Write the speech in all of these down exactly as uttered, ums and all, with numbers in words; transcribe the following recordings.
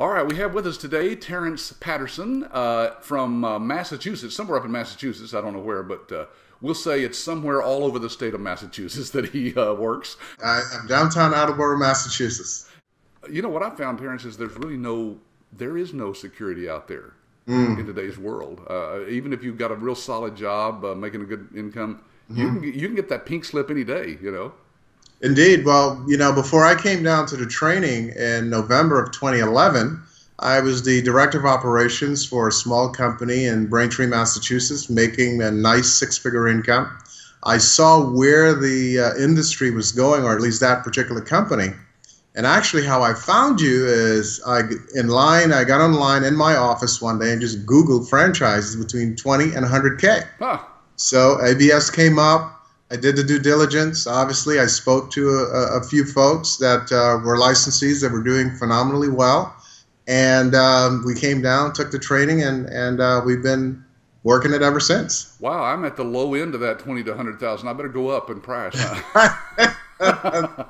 All right, we have with us today Terrence Patterson uh, from uh, Massachusetts, somewhere up in Massachusetts. I don't know where, but uh, we'll say it's somewhere all over the state of Massachusetts that he uh, works. I, I'm downtown Attleboro, Massachusetts. You know what I found, Terrence, is there's really no, there is no security out there mm. in today's world. Uh, even if you've got a real solid job, uh, making a good income, mm-hmm. you can get, you can get that pink slip any day, you know. Indeed. Well, you know, before I came down to the training in November of twenty eleven, I was the director of operations for a small company in Braintree, Massachusetts, making a nice six-figure income. I saw where the uh, industry was going, or at least that particular company. And actually how I found you is I, in line, I got online in my office one day and just Googled franchises between twenty and one hundred K. Huh. So A B S came up. I did the due diligence. Obviously, I spoke to a, a few folks that uh, were licensees that were doing phenomenally well. And um, we came down, took the training, and, and uh, we've been working it ever since. Wow, I'm at the low end of that twenty to one hundred thousand. I better go up in price. Huh?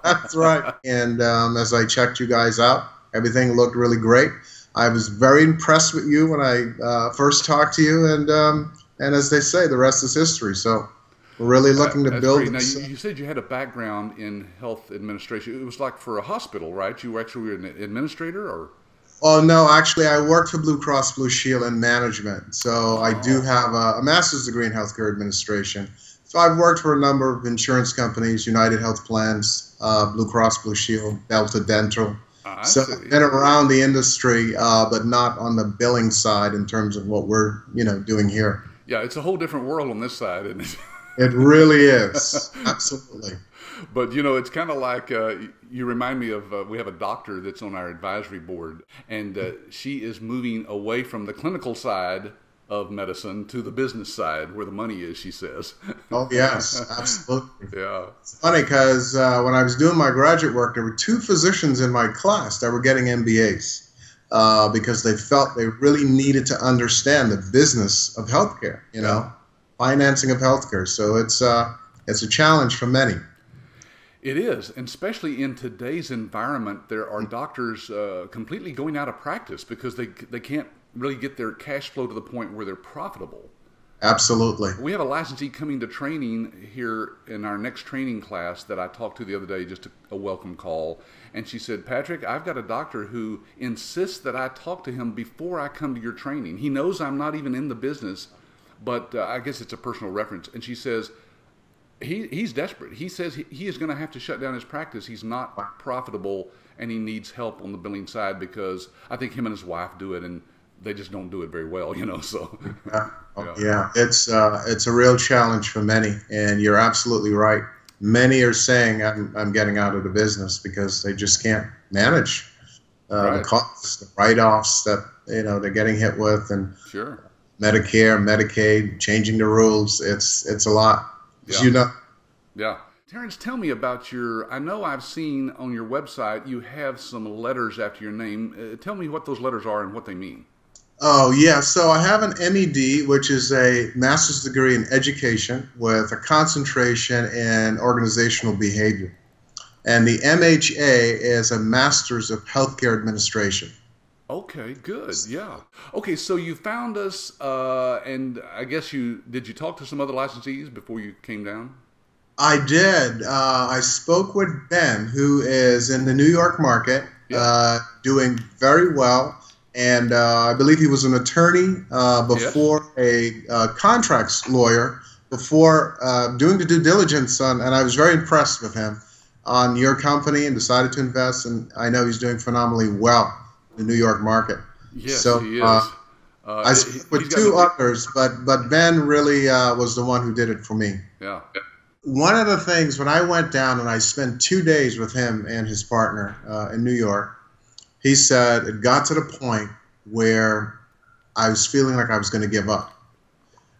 That's right. And um, as I checked you guys out, everything looked really great. I was very impressed with you when I uh, first talked to you. And, um, and as they say, the rest is history. So. We're really looking to That's build. Great. Now, you, you said you had a background in health administration. It was like for a hospital, right? You were actually an administrator, or? Oh no, actually, I worked for Blue Cross Blue Shield in management. So oh. I do have a, a master's degree in healthcare administration. So I've worked for a number of insurance companies: United Health Plans, uh, Blue Cross Blue Shield, Delta Dental. I so see. Been around the industry, uh, but not on the billing side in terms of what we're, you know, doing here. Yeah, it's a whole different world on this side, isn't it? It really is. Absolutely. But, you know, it's kind of like uh, you remind me of uh, we have a doctor that's on our advisory board, and uh, she is moving away from the clinical side of medicine to the business side where the money is, she says. Oh, yes. Absolutely. Yeah. It's funny because uh, when I was doing my graduate work, there were two physicians in my class that were getting M B As uh, because they felt they really needed to understand the business of healthcare, you know. Financing of healthcare, so it's uh, it's a challenge for many. It is, and especially in today's environment, there are doctors uh, completely going out of practice because they they can't really get their cash flow to the point where they're profitable. Absolutely. We have a licensee coming to training here in our next training class that I talked to the other day, just a, a welcome call, and she said, "Patrick, I've got a doctor who insists that I talk to him before I come to your training. He knows I'm not even in the business." But uh, I guess it's a personal reference. And she says, he, he's desperate. He says he, he is going to have to shut down his practice. He's not profitable, and he needs help on the billing side because I think him and his wife do it, and they just don't do it very well, you know. So yeah, you know. Yeah. it's uh, it's a real challenge for many, and you're absolutely right. Many are saying, I'm, I'm getting out of the business because they just can't manage uh, right. the costs, the write-offs that, you know, they're getting hit with. And sure. Medicare, Medicaid, changing the rules. It's it's a lot, as yeah. you know. Yeah. Terrence, tell me about your, I know I've seen on your website you have some letters after your name. Uh, tell me what those letters are and what they mean. Oh, yeah. So I have an M E D, which is a master's degree in education with a concentration in organizational behavior. And the M H A is a master's of healthcare administration. Okay, good. Yeah. Okay, so you found us, uh, and I guess you did. You talk to some other licensees before you came down? I did. Uh, I spoke with Ben, who is in the New York market, yeah. uh, doing very well, and uh, I believe he was an attorney uh, before yes. a uh, contracts lawyer before uh, doing the due diligence on, and I was very impressed with him on your company and decided to invest, and I know he's doing phenomenally well. The New York market. Yes, so, he is. Uh, uh, I spoke he, with two others, but, but Ben really uh, was the one who did it for me. Yeah. One of the things, when I went down and I spent two days with him and his partner uh, in New York, he said it got to the point where I was feeling like I was going to give up.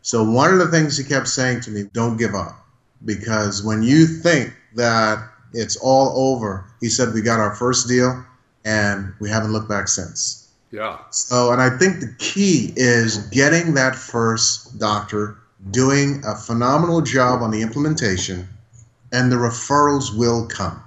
So one of the things he kept saying to me, don't give up. Because when you think that it's all over, he said we got our first deal, and we haven't looked back since. Yeah. So, and I think the key is getting that first doctor, doing a phenomenal job on the implementation, and the referrals will come.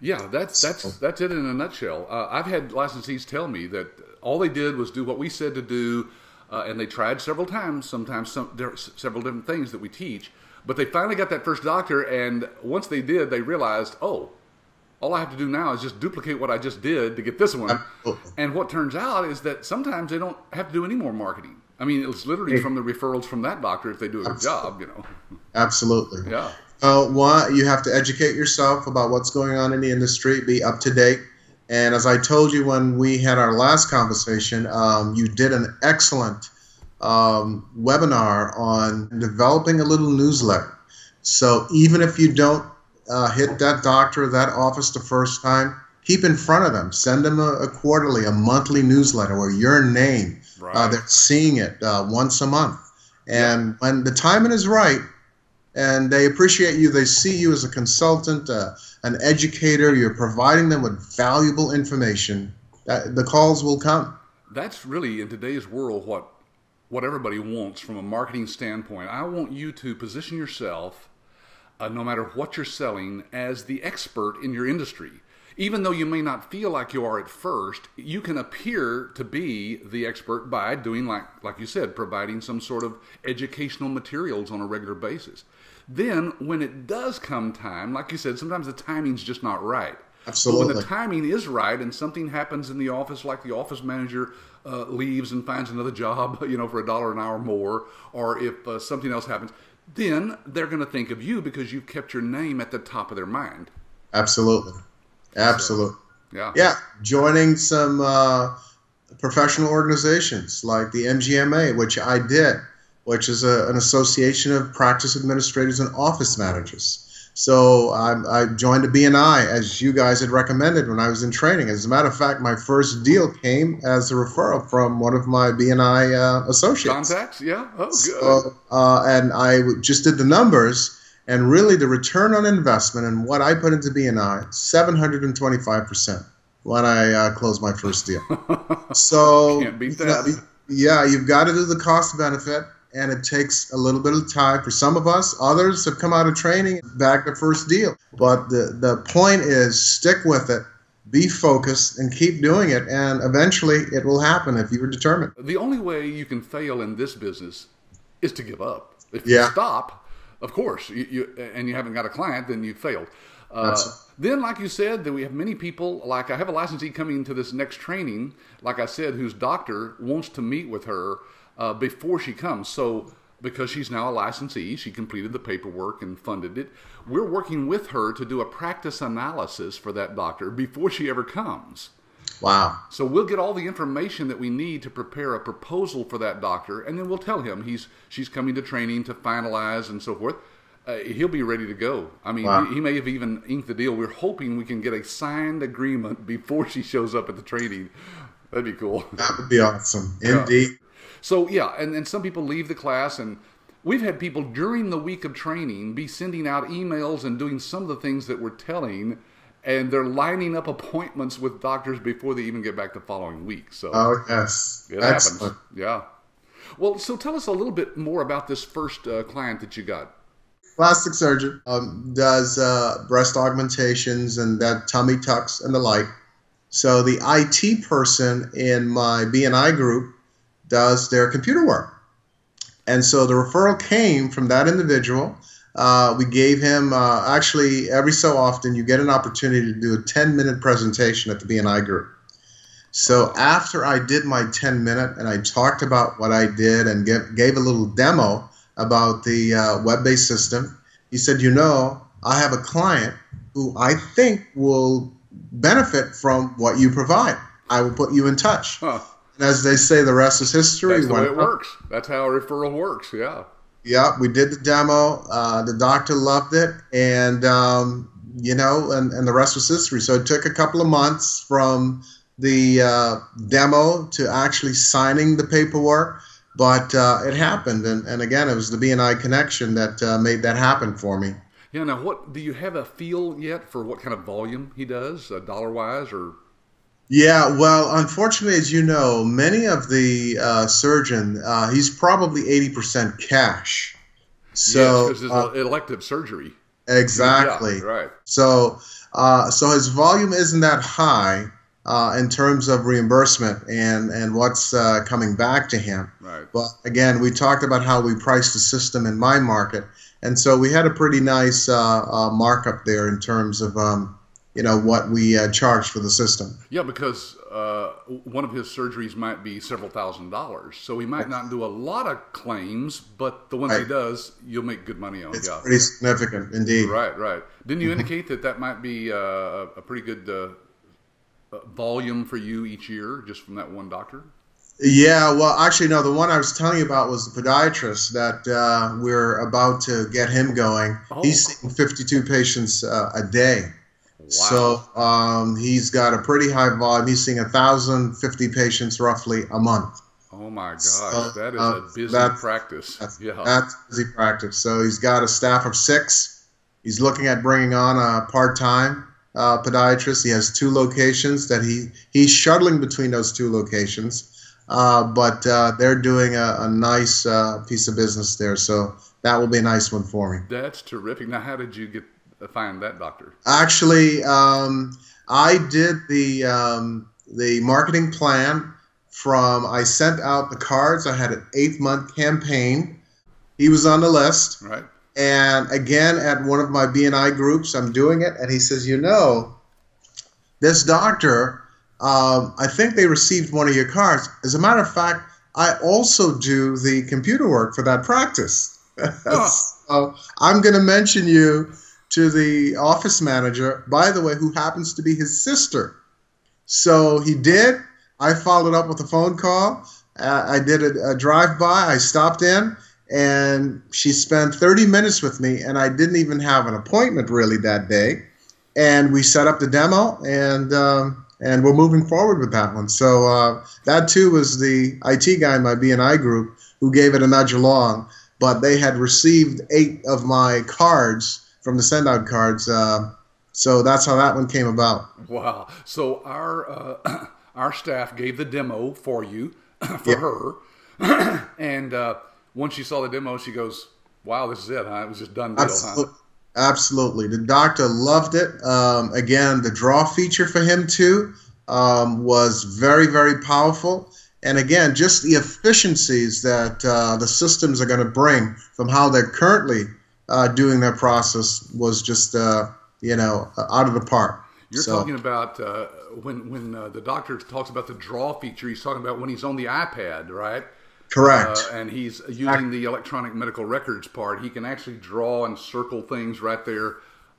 Yeah, that's that's that's it in a nutshell. Uh, I've had licensees tell me that all they did was do what we said to do, uh, and they tried several times. Sometimes some, there are several different things that we teach, but they finally got that first doctor, and once they did, they realized, oh, all I have to do now is just duplicate what I just did to get this one. Absolutely. And what turns out is that sometimes they don't have to do any more marketing. I mean, it's literally hey. from the referrals from that doctor if they do a good job, you know. Absolutely. Yeah. Uh, one, you have to educate yourself about what's going on in the industry, be up to date. And as I told you when we had our last conversation, um, you did an excellent um, webinar on developing a little newsletter. So even if you don't uh, hit that doctor or that office the first time, keep in front of them. Send them a, a quarterly, a monthly newsletter where your name, right. uh, they're seeing it uh, once a month. And yeah. when the timing is right, and they appreciate you. They see you as a consultant, uh, an educator. You're providing them with valuable information. Uh, the calls will come. That's really, in today's world, what, what everybody wants from a marketing standpoint. I want you to position yourself, uh, no matter what you're selling, as the expert in your industry. Even though you may not feel like you are at first, you can appear to be the expert by doing, like, like you said, providing some sort of educational materials on a regular basis. Then when it does come time, like you said, sometimes the timing's just not right. Absolutely. But when the timing is right and something happens in the office, like the office manager uh, leaves and finds another job, you know, for a dollar an hour more, or if uh, something else happens, then they're going to think of you because you've kept your name at the top of their mind. Absolutely. Absolutely. So, yeah. Yeah. Joining some uh, professional organizations like the M G M A, which I did, which is a, an association of practice administrators and office managers. So um, I joined a B N I, as you guys had recommended when I was in training. As a matter of fact, my first deal came as a referral from one of my B N I uh, associates. Contacts, yeah. Oh, good. So, uh, and I just did the numbers. And really, the return on investment and what I put into B N I, seven hundred twenty-five percent when I uh, closed my first deal. So, can't beat that. You know, yeah, you've got to do the cost benefit, and it takes a little bit of time for some of us. Others have come out of training and bagged their first deal. But the, the point is, stick with it, be focused, and keep doing it, and eventually it will happen if you are determined. The only way you can fail in this business is to give up. If yeah. you stop... Of course, you, you, and you haven't got a client, then you've failed. Uh, then, like you said, that we have many people, like I have a licensee coming to this next training, like I said, whose doctor wants to meet with her uh, before she comes. So, because she's now a licensee, she completed the paperwork and funded it. We're working with her to do a practice analysis for that doctor before she ever comes. Wow. So we'll get all the information that we need to prepare a proposal for that doctor, and then we'll tell him he's she's coming to training to finalize and so forth. Uh, he'll be ready to go. I mean, wow. he, he may have even inked the deal. We're hoping we can get a signed agreement before she shows up at the training. That'd be cool. That would be awesome. Indeed. Yeah. So, yeah, and, and some people leave the class, and we've had people during the week of training be sending out emails and doing some of the things that we're telling. And they're lining up appointments with doctors before they even get back the following week. So oh, yes. It Excellent. happens. Yeah. Well, so tell us a little bit more about this first uh, client that you got. Plastic surgeon um, does uh, breast augmentations and that tummy tucks and the like. So the I T person in my B N I group does their computer work. And so the referral came from that individual. Uh, we gave him, uh, actually, every so often you get an opportunity to do a ten-minute presentation at the B N I group. So after I did my ten-minute and I talked about what I did and give, gave a little demo about the uh, web-based system, he said, you know, I have a client who I think will benefit from what you provide. I will put you in touch. Huh. And as they say, the rest is history. That's the way it works. That's how a referral works, yeah. Yeah, we did the demo. Uh, the doctor loved it, and um, you know, and, and the rest was history. So it took a couple of months from the uh, demo to actually signing the paperwork, but uh, it happened. And, and again, it was the B N I connection that uh, made that happen for me. Yeah. Now, what do you have a feel yet for what kind of volume he does, uh, dollar wise, or? Yeah, well, unfortunately, as you know, many of the uh, surgeon, uh, he's probably eighty percent cash. So, yes, because it's uh, elective surgery. Exactly. Yeah, right. So Uh, so his volume isn't that high uh, in terms of reimbursement and, and what's uh, coming back to him. Right. But again, we talked about how we priced the system in my market. And so we had a pretty nice uh, uh, markup there in terms of um, you know, what we uh, charged for the system. Yeah, because uh, one of his surgeries might be several thousand dollars. So he might not do a lot of claims, but the ones right. he does, you'll make good money on. It's yeah. pretty significant indeed. Right, right. Didn't you indicate that that might be uh, a pretty good uh, volume for you each year just from that one doctor? Yeah, well, actually, no, the one I was telling you about was the podiatrist that uh, we're about to get him going. Oh. He's seeing fifty-two patients uh, a day. Wow. So um, he's got a pretty high volume. He's seeing one thousand fifty patients roughly a month. Oh, my gosh. So, that is uh, a busy that's, practice. That's, yeah. that's busy practice. So he's got a staff of six. He's looking at bringing on a part-time uh, podiatrist. He has two locations that he he's shuttling between those two locations. Uh, but uh, they're doing a, a nice uh, piece of business there. So that will be a nice one for me. That's terrific. Now, how did you get find that doctor? Actually, um, I did the um, the marketing plan from, I sent out the cards. I had an eight-month campaign. He was on the list. Right. And again, at one of my B N I groups, I'm doing it. And he says, you know, this doctor... Um, I think they received one of your cards. As a matter of fact, I also do the computer work for that practice. Huh. So I'm going to mention you to the office manager, by the way, who happens to be his sister. So he did. I followed up with a phone call. Uh, I did a, a drive-by. I stopped in, and she spent thirty minutes with me, and I didn't even have an appointment really that day. And we set up the demo, and... Um, And we're moving forward with that one. So uh, that, too, was the I T guy in my B N I group who gave it a nudge along. But they had received eight of my cards from the send-out cards. Uh, so that's how that one came about. Wow. So our, uh, our staff gave the demo for you, for yeah. her. And uh, once she saw the demo, she goes, wow, this is it, huh? It was just done deal, Absolutely. huh? Absolutely. The doctor loved it. Um, again, the draw feature for him, too, um, was very, very powerful. And again, just the efficiencies that uh, the systems are going to bring from how they're currently uh, doing their process was just, uh, you know, out of the park. You're so. talking about uh, when, when uh, the doctor talks about the draw feature, he's talking about when he's on the iPad, right? Correct. Uh, and he's using the electronic medical records part. He can actually draw and circle things right there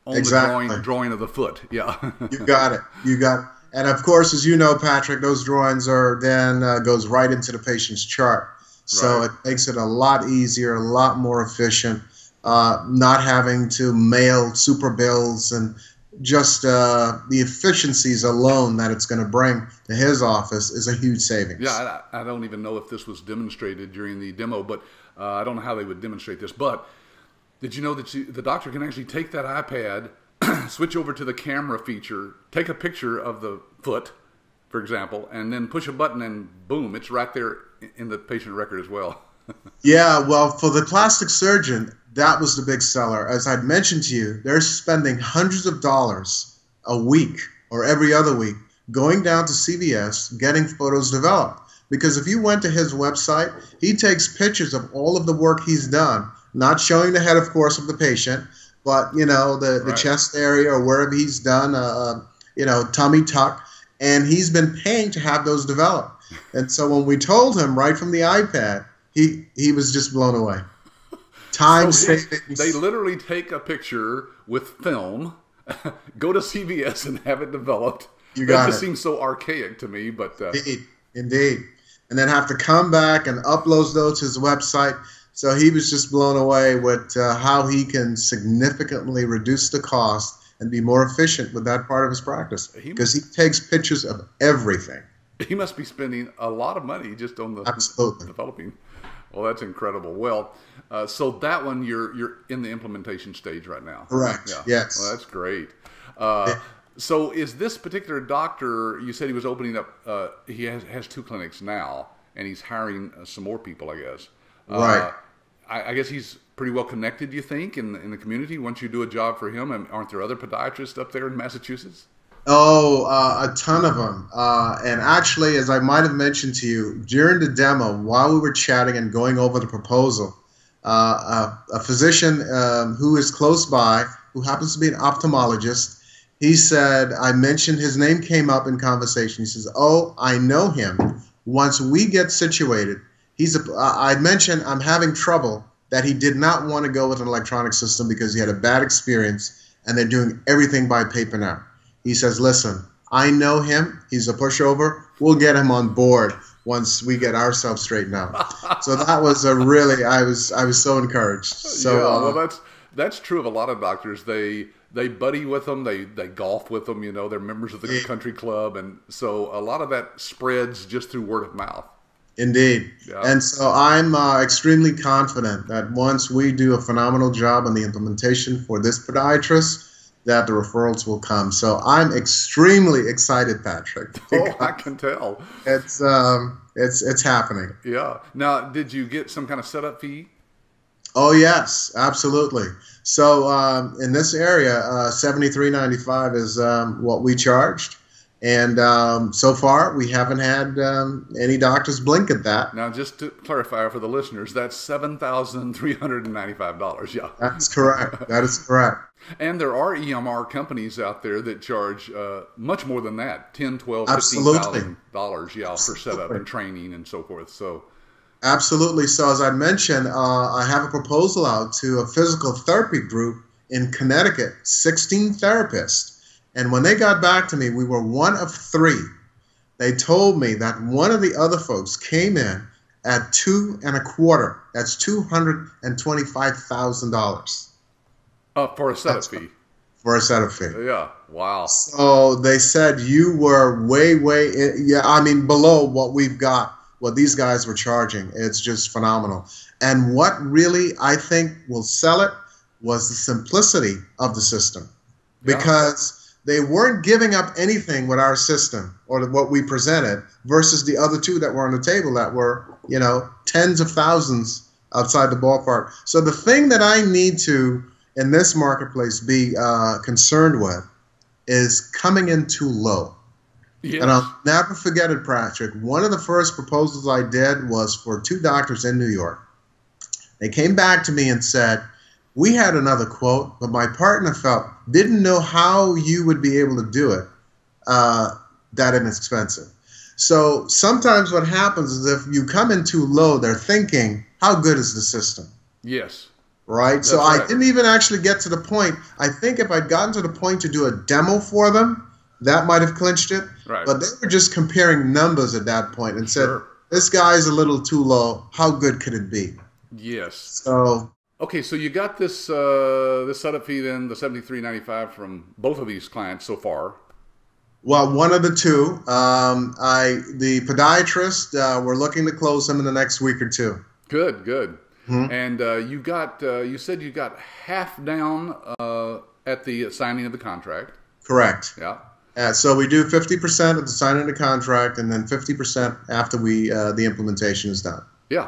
on exactly. the drawing, drawing of the foot. Yeah. You got it. You got it. And, of course, as you know, Patrick, those drawings are then uh, goes right into the patient's chart. So right. it makes it a lot easier, a lot more efficient, uh, not having to mail super bills and just uh, the efficiencies alone that it's going to bring to his office is a huge savings. Yeah, I, I don't even know if this was demonstrated during the demo, but uh, I don't know how they would demonstrate this. But did you know that you, the doctor can actually take that iPad, switch over to the camera feature, take a picture of the foot, for example, and then push a button and boom, it's right there in the patient record as well. Yeah, well, for the plastic surgeon, that was the big seller. As I'd mentioned to you, they're spending hundreds of dollars a week or every other week going down to C V S, getting photos developed. Because if you went to his website, he takes pictures of all of the work he's done, not showing the head, of course, of the patient, but, you know, the, the right. chest area or wherever he's done, uh, you know, tummy tuck. And he's been paying to have those developed. And so when we told him right from the iPad, he, he was just blown away. Time so savings. They literally take a picture with film, go to C V S and have it developed. You got it. It just seems so archaic to me. But, uh, indeed. Indeed. And then have to come back and upload those to his website. So he was just blown away with uh, how he can significantly reduce the cost and be more efficient with that part of his practice. Because he, he takes pictures of everything. He must be spending a lot of money just on the Absolutely. developing. Well, that's incredible. Well, uh, so that one you're you're in the implementation stage right now. Correct. Yeah. Yes. Well, that's great. Uh, yeah. So, is this particular doctor? You said he was opening up. Uh, he has, has two clinics now, and he's hiring uh, some more people, I guess. Uh, right. I, I guess he's pretty well connected, you think, in the, in the community? Once you do a job for him, and aren't there other podiatrists up there in Massachusetts? Oh, uh, a ton of them. Uh, and actually, as I might have mentioned to you, during the demo, while we were chatting and going over the proposal, uh, a, a physician um, who is close by, who happens to be an ophthalmologist, he said, I mentioned his name came up in conversation. He says, oh, I know him. Once we get situated, he's a, I mentioned I'm having trouble that he did not want to go with an electronic system because he had a bad experience and they're doing everything by paper now. He says, listen, I know him. He's a pushover. We'll get him on board once we get ourselves straightened out. So that was a really, I was, I was so encouraged. So yeah, well, that's, that's true of a lot of doctors. They, They buddy with them. They they golf with them. You know, they're members of the country club, and so a lot of that spreads just through word of mouth. Indeed, yeah. And so I'm uh, extremely confident that once we do a phenomenal job on the implementation for this podiatrist, that the referrals will come. So I'm extremely excited, Patrick. Oh, I can tell. It's um, it's it's happening. Yeah. Now, did you get some kind of setup fee? Oh, yes, absolutely. So um, in this area, uh, seventy-three ninety-five is um, what we charged. And um, so far, we haven't had um, any doctors blink at that. Now, just to clarify for the listeners, that's seven thousand three hundred ninety-five dollars. Yeah, that's correct. That is correct. And there are E M R companies out there that charge uh, much more than that, ten thousand, twelve thousand, fifteen thousand dollars yeah, for setup and training and so forth. So. Absolutely. So as I mentioned, uh, I have a proposal out to a physical therapy group in Connecticut, sixteen therapists. And when they got back to me, we were one of three. They told me that one of the other folks came in at two and a quarter. That's two hundred twenty-five thousand dollars. Uh, for a setup fee. For a setup fee. Yeah. Wow. So they said you were way, way, in, yeah, I mean, below what we've got. What these guys were charging, it's just phenomenal. And what really I think will sell it was the simplicity of the system, because yeah. They weren't giving up anything with our system or what we presented versus the other two that were on the table that were, you know, tens of thousands outside the ballpark. So the thing that I need to, in this marketplace, be uh, concerned with is coming in too low. Yes. And I'll never forget it, Patrick. One of the first proposals I did was for two doctors in New York. They came back to me and said, we had another quote, but my partner felt, didn't know how you would be able to do it, uh, that it's expensive. So sometimes what happens is if you come in too low, they're thinking, how good is the system? Yes. Right? That's so right. I didn't even actually get to the point. I think if I'd gotten to the point to do a demo for them, that might have clinched it, right. But they were just comparing numbers at that point and said, sure. This guy's a little too low. How good could it be? Yes. So okay, so you got this uh, this setup fee then, the seventy-three ninety-five from both of these clients so far. Well, one of the two. Um, I the podiatrist, uh, we're looking to close him in the next week or two. Good, good. Mm-hmm. And uh, you got uh, you said you got half down uh, at the signing of the contract. Correct. Yeah. Uh, so we do fifty percent at the signing of the contract and then fifty percent after we uh, the implementation is done. Yeah.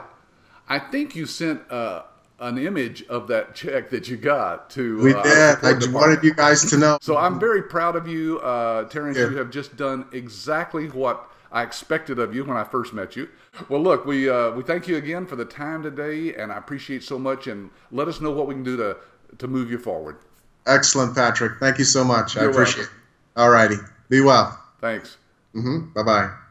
I think you sent uh, an image of that check that you got to... We uh, did. I just wanted you guys to know. So I'm very proud of you, uh, Terrence. Yeah. You have just done exactly what I expected of you when I first met you. Well, look, we, uh, we thank you again for the time today, and I appreciate so much. And let us know what we can do to, to move you forward. Excellent, Patrick. Thank you so much. You're I appreciate welcome. it. All righty. Be well. Thanks. Mm-hmm. Bye-bye.